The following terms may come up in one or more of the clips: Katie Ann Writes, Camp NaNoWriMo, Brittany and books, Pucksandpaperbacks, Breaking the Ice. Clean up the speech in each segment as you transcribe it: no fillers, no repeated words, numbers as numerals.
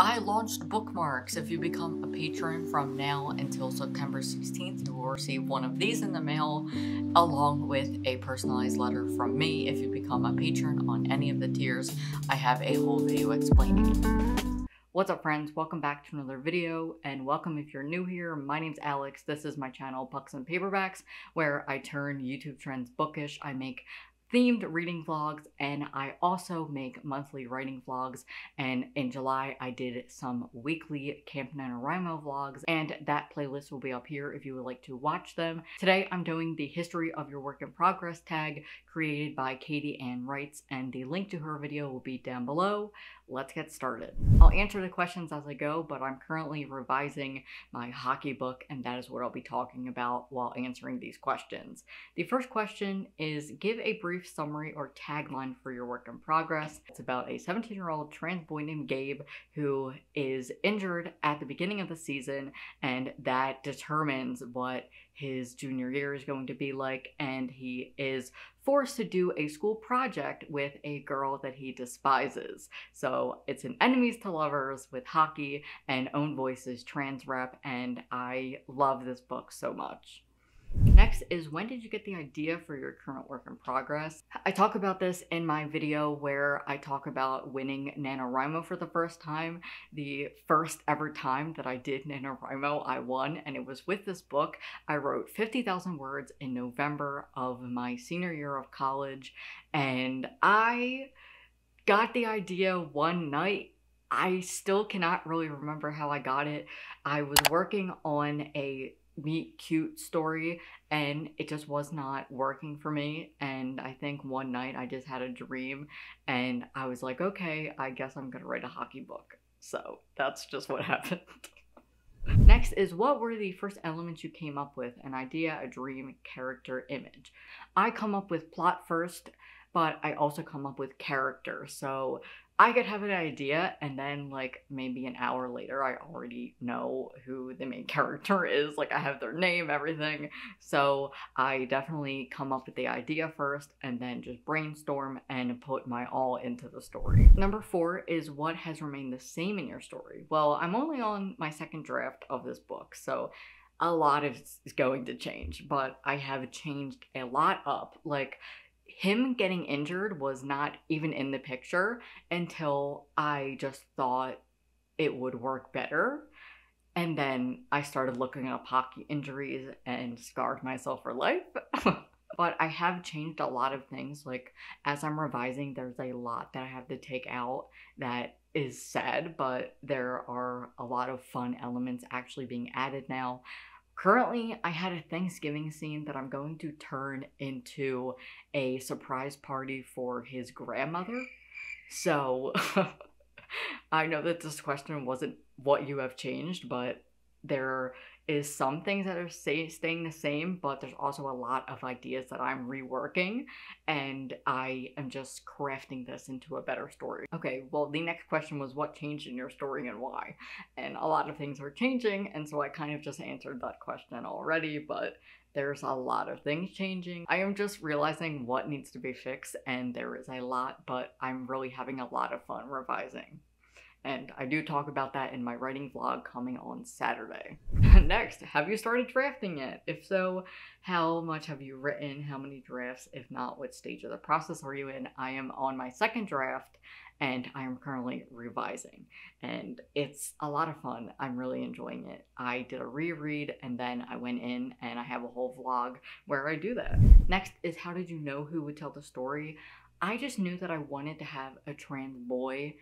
I launched bookmarks. If you become a patron from now until September 16th, you will receive one of these in the mail along with a personalized letter from me. If you become a patron on any of the tiers, I have a whole video explaining it. What's up, friends? Welcome back to another video, and welcome if you're new here. My name's Alex. This is my channel, Pucks and Paperbacks, where I turn YouTube trends bookish. I make themed reading vlogs, and I also make monthly writing vlogs, and in July I did some weekly Camp NaNoWriMo vlogs, and that playlist will be up here if you would like to watch them. Today I'm doing the History of Your Work in Progress tag created by Katie Ann Writes, and the link to her video will be down below. Let's get started. I'll answer the questions as I go, but I'm currently revising my hockey book, and that is what I'll be talking about while answering these questions. The first question is, give a brief summary or tagline for your work in progress. It's about a 17-year-old trans boy named Gabe who is injured at the beginning of the season, and that determines what his junior year is going to be like, and he is forced to do a school project with a girl that he despises. So it's an enemies to lovers with hockey and Own Voices trans rep, and I love this book so much. Next is, when did you get the idea for your current work in progress? I talk about this in my video where I talk about winning NaNoWriMo for the first time. The first ever time that I did NaNoWriMo, I won, and it was with this book. I wrote 50,000 words in November of my senior year of college, and I got the idea one night. I still cannot really remember how I got it. I was working on a meet cute story, and it just was not working for me, and I think one night I just had a dream, and I was like, okay, I guess I'm gonna write a hockey book. So that's just what happened. Next is, what were the first elements you came up with? An idea, a dream, character, image. I come up with plot first, but I also come up with character. So I could have an idea, and then like maybe an hour later I already know who the main character is. Like, I have their name, everything. So I definitely come up with the idea first and then just brainstorm and put my all into the story. Number four is, what has remained the same in your story? Well, I'm only on my second draft of this book, so a lot is going to change, but I have changed a lot up. Like, him getting injured was not even in the picture until I just thought it would work better. And then I started looking up hockey injuries and scarred myself for life. But I have changed a lot of things. Like, as I'm revising, there's a lot that I have to take out that is said, but there are a lot of fun elements actually being added now. Currently, I had a Thanksgiving scene that I'm going to turn into a surprise party for his grandmother. So I know that this question wasn't what you have changed, but there is some things that are staying the same, but there's also a lot of ideas that I'm reworking, and I am just crafting this into a better story. Okay, well, the next question was, what changed in your story and why? And a lot of things are changing, and so I kind of just answered that question already, but there's a lot of things changing. I am just realizing what needs to be fixed, and there is a lot, but I'm really having a lot of fun revising. And I do talk about that in my writing vlog coming on Saturday. Next, have you started drafting yet? If so, how much have you written? How many drafts? If not, what stage of the process are you in? I am on my second draft, and I am currently revising, and it's a lot of fun. I'm really enjoying it. I did a reread, and then I went in, and I have a whole vlog where I do that. Next is, how did you know who would tell the story? I just knew that I wanted to have a trans boy,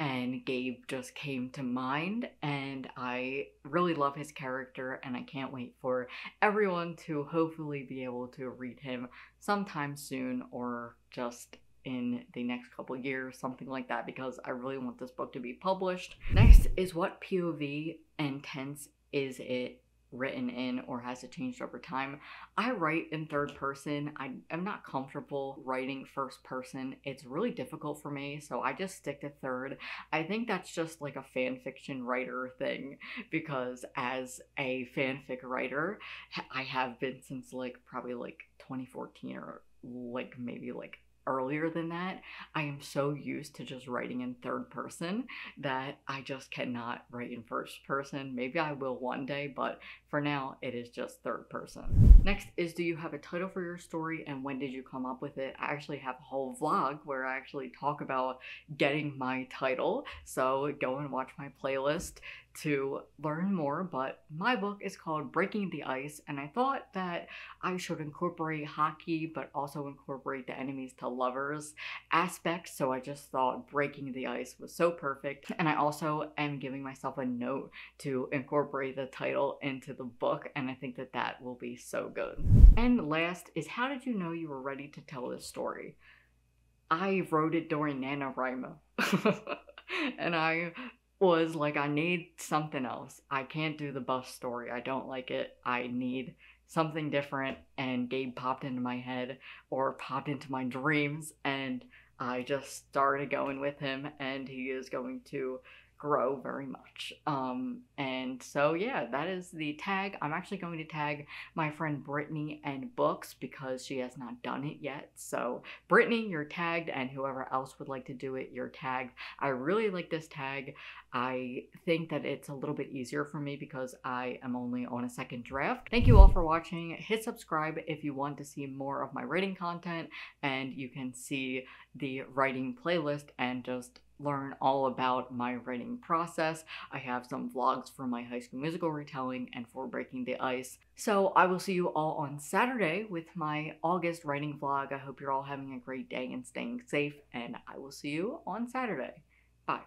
and Gabe just came to mind, and I really love his character, and I can't wait for everyone to hopefully be able to read him sometime soon, or just in the next couple years, something like that, because I really want this book to be published. Next is, what POV and tense is it written in, or has it changed over time? I write in third person. I am not comfortable writing first person. It's really difficult for me, so I just stick to third. I think that's just like a fan fiction writer thing, because as a fanfic writer, I have been since like probably like 2014, or like maybe like earlier than that. I am so used to just writing in third person that I just cannot write in first person. Maybe I will one day, but for now it is just third person. Next is, do you have a title for your story and when did you come up with it? I actually have a whole vlog where I actually talk about getting my title, so go and watch my playlist to learn more. But my book is called Breaking the Ice, and I thought that I should incorporate hockey but also incorporate the enemies to lovers aspect, so I just thought breaking the ice was so perfect. And I also am giving myself a note to incorporate the title into the book, and I think that that will be so good. And last is, how did you know you were ready to tell this story? I wrote it during NaNoWriMo and I was like, I need something else. I can't do the bus story. I don't like it. I need something different, and Gabe popped into my head or popped into my dreams, and I just started going with him, and he is going to grow very much. And so yeah, that is the tag. I'm actually going to tag my friend Brittany and Books because she has not done it yet. So Brittany, you're tagged, and whoever else would like to do it, you're tagged. I really like this tag. I think that it's a little bit easier for me because I am only on a second draft. Thank you all for watching. Hit subscribe if you want to see more of my writing content, and you can see the writing playlist and just learn all about my writing process. I have some vlogs for my High School Musical retelling and for Breaking the Ice. So I will see you all on Saturday with my August writing vlog. I hope you're all having a great day and staying safe, and I will see you on Saturday. Bye.